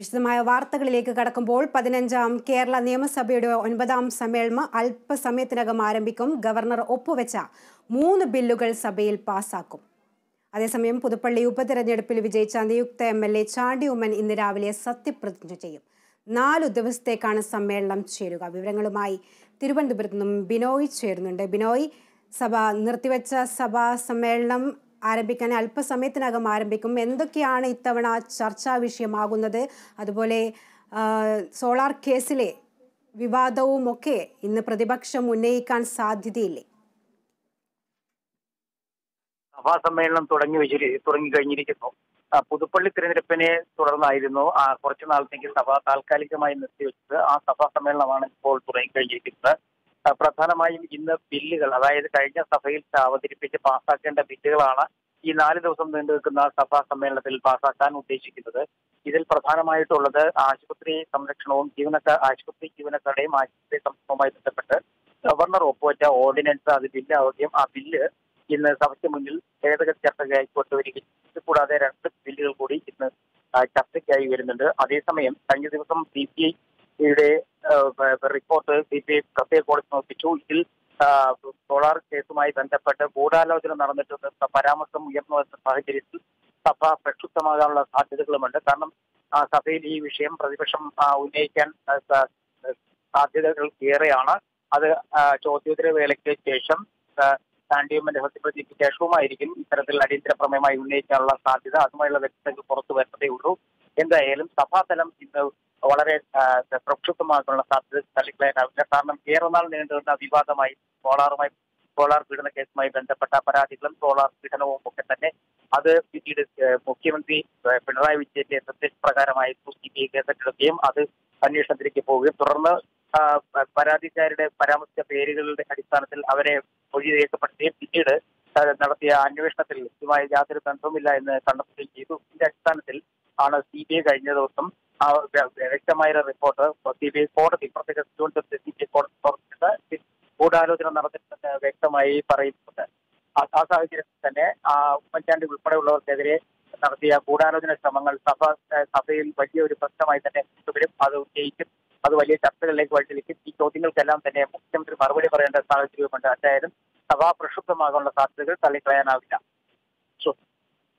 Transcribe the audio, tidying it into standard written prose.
വിശദമായ വാർത്തകളിലേക്ക് കടക്കുമ്പോൾ 15ാം കേരള നിയമസഭയുടെ 9ാം സമ്മേളനം അല്പസമയത്തിനകം ആരംഭിക്കും. ഗവർണർ ഒപ്പുവെച്ച 3 ബില്ലുകൾ സഭയിൽ പാസാക്കും. അതേസമയം പുതുപ്പള്ളി ഉപതെരഞ്ഞെടുപ്പിൽ വിജയിച്ച നിയുക്ത MLA ചാണ്ടിയുമ്മൻ ഇന്ന് രാവിലെ സത്യപ്രതിജ്ഞ ചെയ്യും. 4 ദിവസത്തേക്കാണ് സമ്മേളനം ചേരുക. വിവരങ്ങളുമായി തിരുവനന്തപുരത്ത് നിന്നും ബിനോയ് ചേരുന്നുണ്ട്. ബിനോയ്, സഭ നിർത്തിവെച്ച സഭാ സമ്മേളനം ആരംഭിക്കാൻ അല്പസമയത്തിനകം ആരംഭിക്കും. എന്തൊക്കെയാണ് ഇത്തവണ ചർച്ചാ വിഷയമാകുന്നത്? അതുപോലെ സോളാർ കേസിലെ വിവാദവുമൊക്കെ ഇന്ന് പ്രതിപക്ഷം ഉന്നയിക്കാൻ സാധ്യതയില്ലേ? സഭാ സമ്മേളനം തുടങ്ങി കഴിഞ്ഞിരിക്കുന്നു. പുതുപ്പള്ളി തിരഞ്ഞെടുപ്പിനെ തുടർന്നായിരുന്നു കുറച്ചു നാളത്തേക്ക് സഭ താൽക്കാലികമായി നിർത്തിവെച്ചത്. ആ സഭാ സമ്മേളനമാണ് ഇപ്പോൾ തുടങ്ങിക്കഴിഞ്ഞിരിക്കുന്നത്. പ്രധാനമായും ഇന്ന് ബില്ലുകൾ, അതായത് കഴിഞ്ഞ സഭയിൽ അവതരിപ്പിച്ച് പാസ്സാക്കേണ്ട ബില്ലുകളാണ് ഈ 4 ദിവസം നീണ്ടു നിൽക്കുന്ന സഭാ സമ്മേളനത്തിൽ പാസ്സാക്കാൻ ഉദ്ദേശിക്കുന്നത്. ഇതിൽ പ്രധാനമായിട്ടുള്ളത് ആശുപത്രി സംരക്ഷണവും ആശുപത്രി ജീവനക്കാരുടെയും ആശുപത്രി സംരക്ഷണവുമായി ബന്ധപ്പെട്ട് ഗവർണർ ഒപ്പുവെച്ച ഓർഡിനൻസ്, അത് ബില്ലാവുകയും ആ ബില്ല് ഇന്ന് സഭയ്ക്ക് മുന്നിൽ ഭേദഗതി ചർച്ചയായി കൊണ്ടുവരികയും കൂടാതെ 2 ബില്ലുകൾ കൂടി ഇന്ന് ചർച്ചയ്ക്കായി വരുന്നുണ്ട്. അതേസമയം കഴിഞ്ഞ ദിവസം CPIയുടെ റിപ്പോർട്ട് CPI പ്രത്യേക കോടതി സമർപ്പിച്ചു. ഇതിൽ സോളാർ കേസുമായി ബന്ധപ്പെട്ട് ഗൂഢാലോചന നടന്നിട്ടുണ്ട് പരാമർശം ഉയർന്നു വരുന്ന സാഹചര്യത്തിൽ സഭ പ്രക്ഷുബ്ധമാകാനുള്ള സാധ്യതകളുമുണ്ട്. കാരണം സഭയിൽ ഈ വിഷയം പ്രതിപക്ഷം ഉന്നയിക്കാൻ സാധ്യതകൾ ഏറെയാണ്. അത് ചോദ്യോത്തര വേളയ്ക്ക് ശേഷം ചാണ്ടിയുമ്മന്റെ സത്യപ്രതിജ്ഞയ്ക്ക് ശേഷവുമായിരിക്കും ഇത്തരത്തിൽ അടിയന്തര പ്രമേയമായി ഉന്നയിക്കാനുള്ള സാധ്യത. അതുമായുള്ള വ്യക്തതകൾ പുറത്തു വരുന്നതേ ഉള്ളൂ. എന്തായാലും സഭാതലം ഇന്ന് വളരെ പ്രക്ഷുബ്ധമാക്കാനുള്ള സാധ്യത തള്ളിക്കളയാനാവില്ല. കാരണം ഏറെ നാൾ നീണ്ടുവരുന്ന വിവാദമായി സോളാർ പീഡന കേസുമായി ബന്ധപ്പെട്ട പരാതികളും സോളാർ പീഡനവും ഒക്കെ തന്നെ അത് പിന്നീട് മുഖ്യമന്ത്രി പിണറായി വിജയന്റെ നിർദ്ദേശപ്രകാരമായി CBI കേസെടുക്കുകയും അത് അന്വേഷണത്തിലേക്ക് പോവുകയും തുടർന്ന് പരാതിക്കാരുടെ പരാമർശിച്ച പേരുകളുടെ അടിസ്ഥാനത്തിൽ അവരെ മൊഴി രേഖപ്പെടുത്തുകയും പിന്നീട് നടത്തിയ അന്വേഷണത്തിൽ ഇതുമായി യാതൊരു ബന്ധവുമില്ല എന്ന് കണ്ടെത്തുകയും ചെയ്തു. ഇതിന്റെ അടിസ്ഥാനത്തിൽ ആണ് CBI കഴിഞ്ഞ ദിവസം വ്യക്തമായ റിപ്പോർട്ട് CBI കോടതി പ്രത്യേക CBI കോടതി തുറന്നിട്ട് ഗൂഢാലോചന നടന്നിട്ടുണ്ടെന്ന് വ്യക്തമായി പറയുന്നുണ്ട്. ആ സാഹചര്യത്തിൽ തന്നെ ഉമ്മൻചാണ്ടി ഉൾപ്പെടെയുള്ളവർക്കെതിരെ നടത്തിയ ഗൂഢാലോചന ശ്രമങ്ങൾ സഭയിൽ വലിയൊരു പ്രശ്നമായി തന്നെ വരും. അത് ഉന്നയിക്കും, അത് വലിയ ചർച്ചകളിലേക്ക് വഴിതെളിക്കും. ഈ ചോദ്യങ്ങൾക്കെല്ലാം തന്നെ മുഖ്യമന്ത്രി മറുപടി പറയേണ്ട സാഹചര്യമുണ്ട്. അതായത് സഭ പ്രക്ഷുബ്ധമാകാനുള്ള സാധ്യതകൾ തള്ളിക്കളയാനാവില്ല.